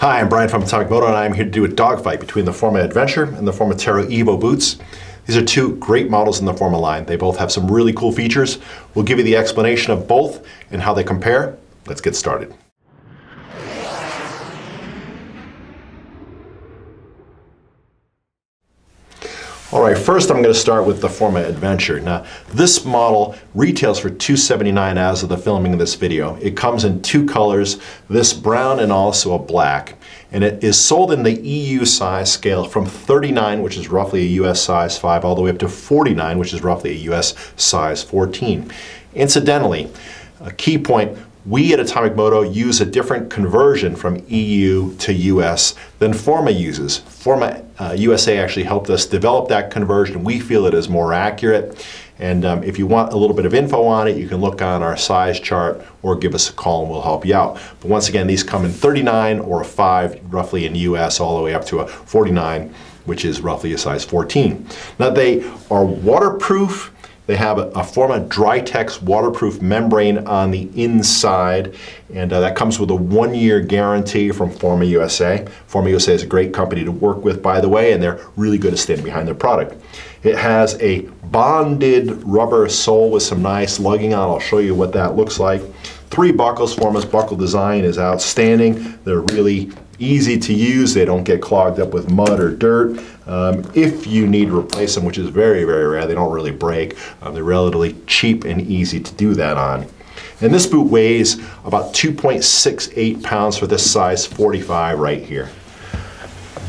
Hi, I'm Brian from Atomic Moto, and I'm here to do a dogfight between the Forma Adventure and the Forma Terra Evo boots. These are two great models in the Forma line. They both have some really cool features. We'll give you the explanation of both and how they compare. Let's get started. All right, first I'm going to start with the Forma Adventure. Now, this model retails for $279 as of the filming of this video. It comes in two colors, this brown and also a black. And it is sold in the EU size scale from 39, which is roughly a US size 5, all the way up to 49, which is roughly a US size 14. Incidentally, a key point, we at Atomic Moto use a different conversion from EU to US than Forma uses. Forma USA actually helped us develop that conversion. We feel it is more accurate. And if you want a little bit of info on it, you can look on our size chart or give us a call and we'll help you out. But once again, these come in 39 or a 5, roughly in US, all the way up to a 49, which is roughly a size 14. Now they are waterproof. They have a Forma Drytex waterproof membrane on the inside, and that comes with a 1-year guarantee from Forma USA. Forma USA is a great company to work with, by the way, and they're really good at standing behind their product. It has a bonded rubber sole with some nice lugging on. I'll show you what that looks like. 3 buckles. Forma's buckle design is outstanding. They're really easy to use. They don't get clogged up with mud or dirt. If you need to replace them, which is very, very rare, they don't really break. They're relatively cheap and easy to do that on. And this boot weighs about 2.68 pounds for this size 45 right here.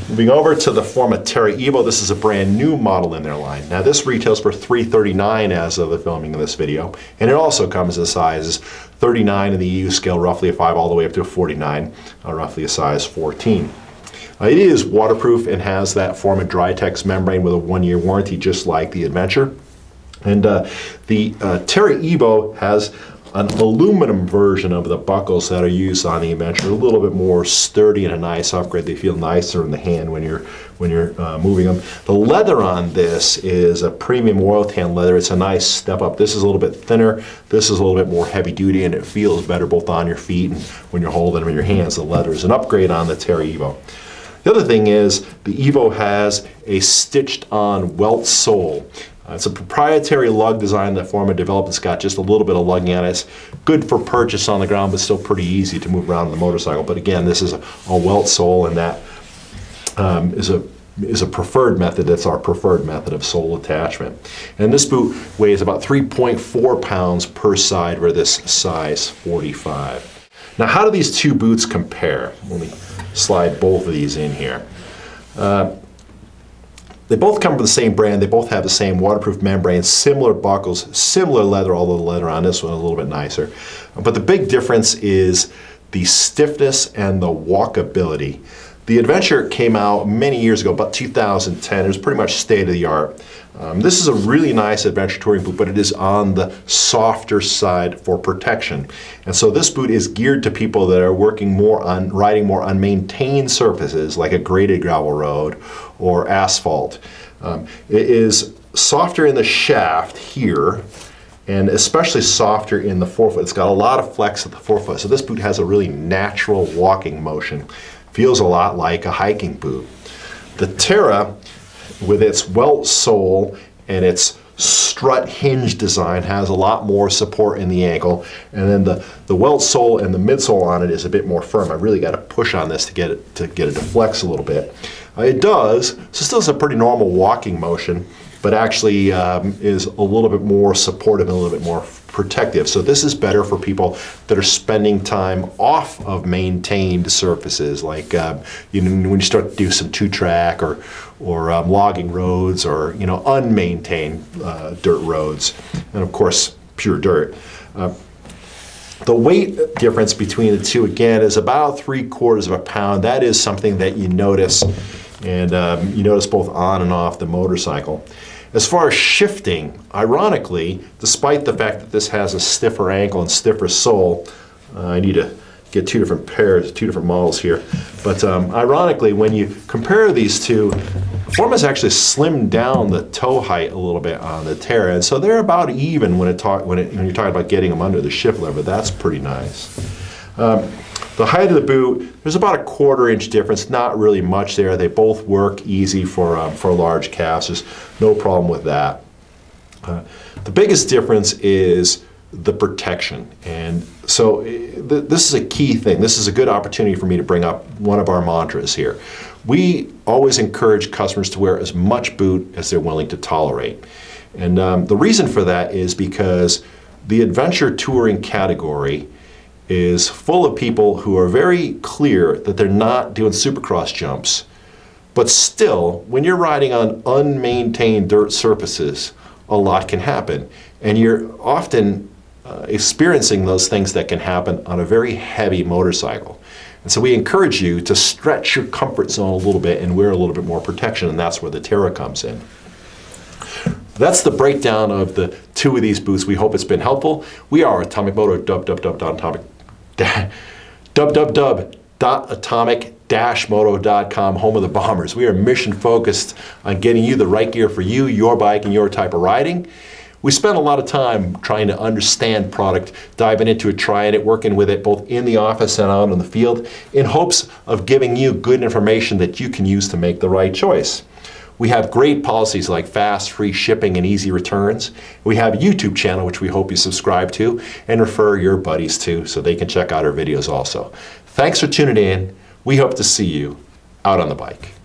Moving over to the Forma Terra Evo, this is a brand new model in their line. Now this retails for $339 as of the filming of this video, and it also comes in sizes 39 in the EU scale, roughly a 5, all the way up to a 49, roughly a size 14. It is waterproof and has that Forma Drytex membrane with a 1-year warranty, just like the Adventure. And the Terra Evo has an aluminum version of the buckles that are used on the Adventure, a little bit more sturdy and a nice upgrade. They feel nicer in the hand when you're moving them. The leather on this is a premium oil tan leather. It's a nice step up. This is a little bit thinner. This is a little bit more heavy duty, and it feels better both on your feet and when you're holding them in your hands. The leather is an upgrade on the Terra Evo. The other thing is the Evo has a stitched on welt sole. It's a proprietary lug design that Forma developed. It's got just a little bit of lugging on it. It's good for purchase on the ground, but still pretty easy to move around on the motorcycle. But again, this is a welt sole, and that is a preferred method. That's our preferred method of sole attachment. And this boot weighs about 3.4 pounds per side for this size 45. Now, how do these two boots compare? Let me slide both of these in here. They both come from the same brand. They both have the same waterproof membrane, similar buckles, similar leather, although the leather on this one is a little bit nicer. But the big difference is the stiffness and the walkability. The Adventure came out many years ago, about 2010. It was pretty much state of the art. This is a really nice adventure touring boot, but it is on the softer side for protection. And so this boot is geared to people that are working more on riding more on maintained surfaces like a graded gravel road or asphalt. It is softer in the shaft here, and especially softer in the forefoot. It's got a lot of flex at the forefoot. So this boot has a really natural walking motion. Feels a lot like a hiking boot. The Terra, with its welt sole and its strut hinge design, has a lot more support in the ankle, and then the welt sole and the midsole on it is a bit more firm. I really got to push on this to get it to flex a little bit. It does, so still has a pretty normal walking motion, but actually is a little bit more supportive and a little bit more protective. So this is better for people that are spending time off of maintained surfaces, like when you start to do some two-track or logging roads, or unmaintained dirt roads, and of course pure dirt. The weight difference between the two again is about 3/4 of a pound. That is something that you notice, and you notice both on and off the motorcycle. As far as shifting, ironically, despite the fact that this has a stiffer ankle and stiffer sole, I need to get two different pairs, two different models here, but ironically, when you compare these two, Forma's actually slimmed down the toe height a little bit on the Terra, and so they're about even when you're talking about getting them under the shift lever. That's pretty nice. The height of the boot, there's about a quarter-inch difference, not really much there. They both work easy for large calves. There's no problem with that. The biggest difference is the protection. And so this is a key thing. This is a good opportunity for me to bring up one of our mantras here. We always encourage customers to wear as much boot as they're willing to tolerate. And the reason for that is because the adventure touring category is full of people who are very clear that they're not doing supercross jumps. But still, when you're riding on unmaintained dirt surfaces, a lot can happen. And you're often experiencing those things that can happen on a very heavy motorcycle. And so we encourage you to stretch your comfort zone a little bit and wear a little bit more protection, and that's where the Terra comes in. That's the breakdown of the two of these boots. We hope it's been helpful. We are Atomic Moto, www.atomic-moto.com, home of the bombers. We are mission focused on getting you the right gear for you, your bike, and your type of riding. We spend a lot of time trying to understand product, diving into it, trying it, working with it, both in the office and out in the field, in hopes of giving you good information that you can use to make the right choice. We have great policies like fast, free shipping and easy returns. We have a YouTube channel, which we hope you subscribe to and refer your buddies to so they can check out our videos also. Thanks for tuning in. We hope to see you out on the bike.